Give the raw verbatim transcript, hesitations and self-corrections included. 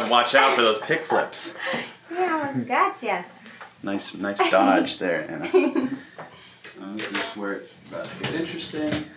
gotta watch out for those pick flips. Yeah, gotcha. Nice, nice dodge there, Anna. Now, this is where it's about to get interesting.